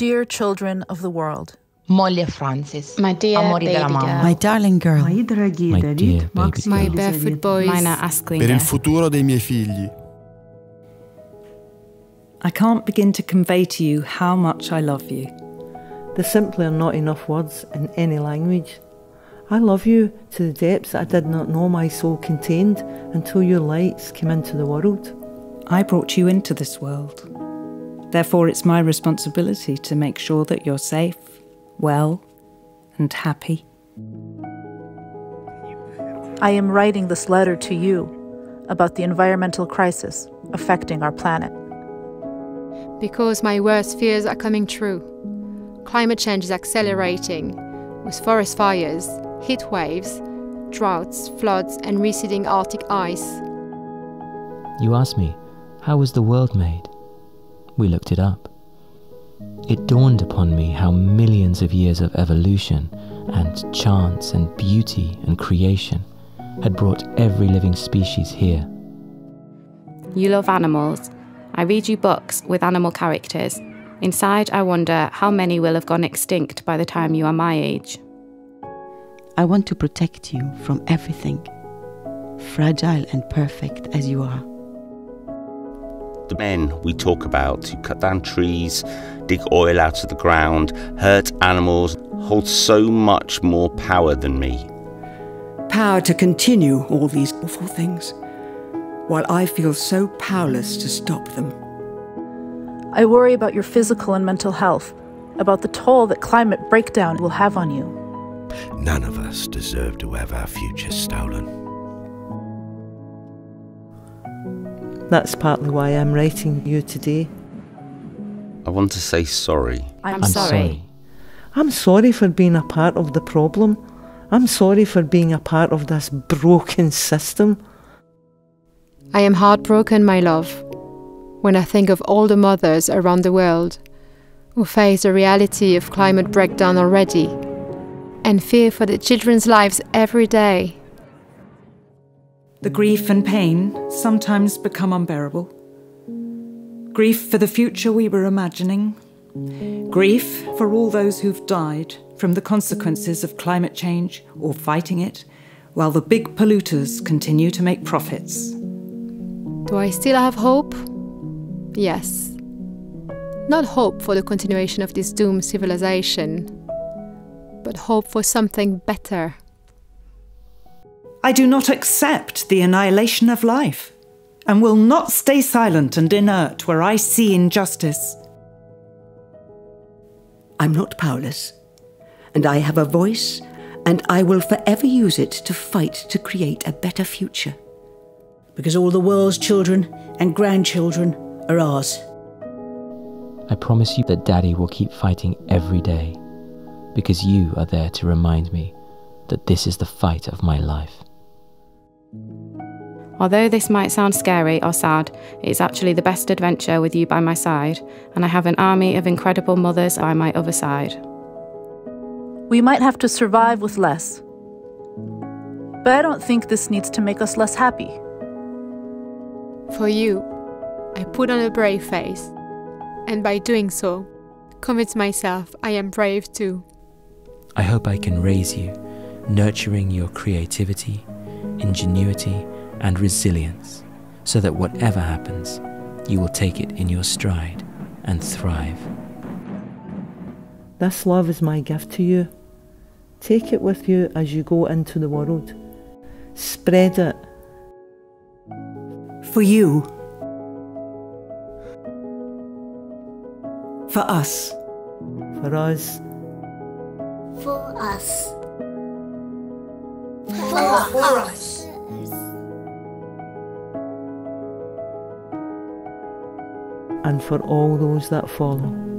dear children of the world. Mollie Francis, my dear baby girl, my darling girl, my dear baby girl, my barefoot boys, per il futuro dei miei figli. I can't begin to convey to you how much I love you. There simply are not enough words in any language. I love you to the depths that I did not know my soul contained until your lights came into the world. I brought you into this world. Therefore, it's my responsibility to make sure that you're safe, well, and happy. I am writing this letter to you about the environmental crisis affecting our planet. Because my worst fears are coming true. Climate change is accelerating, with forest fires, heat waves, droughts, floods, and receding Arctic ice. You asked me, how was the world made? We looked it up. It dawned upon me how millions of years of evolution and chance and beauty and creation had brought every living species here. You love animals. I read you books with animal characters. Inside, I wonder how many will have gone extinct by the time you are my age. I want to protect you from everything, fragile and perfect as you are. The men we talk about who cut down trees, dig oil out of the ground, hurt animals, hold so much more power than me. Power to continue all these awful things, while I feel so powerless to stop them. I worry about your physical and mental health, about the toll that climate breakdown will have on you. None of us deserve to have our future stolen. That's partly why I'm writing you today. I want to say sorry. I'm sorry. I'm sorry for being a part of the problem. I'm sorry for being a part of this broken system. I am heartbroken, my love, when I think of all the mothers around the world who face the reality of climate breakdown already and fear for their children's lives every day. The grief and pain sometimes become unbearable. Grief for the future we were imagining. Grief for all those who've died from the consequences of climate change or fighting it, while the big polluters continue to make profits. Do I still have hope? Yes. Not hope for the continuation of this doomed civilization, but hope for something better. I do not accept the annihilation of life and will not stay silent and inert where I see injustice. I'm not powerless, and I have a voice, and I will forever use it to fight to create a better future. Because all the world's children and grandchildren are ours. I promise you that Daddy will keep fighting every day, because you are there to remind me that this is the fight of my life. Although this might sound scary or sad, it's actually the best adventure with you by my side, and I have an army of incredible mothers by my other side. We might have to survive with less, but I don't think this needs to make us less happy. For you, I put on a brave face, and by doing so, convince myself I am brave too. I hope I can raise you, nurturing your creativity, ingenuity, and resilience, so that whatever happens, you will take it in your stride and thrive. This love is my gift to you. Take it with you as you go into the world. Spread it. For you. For us. For us. For us. For us. And for all those that follow.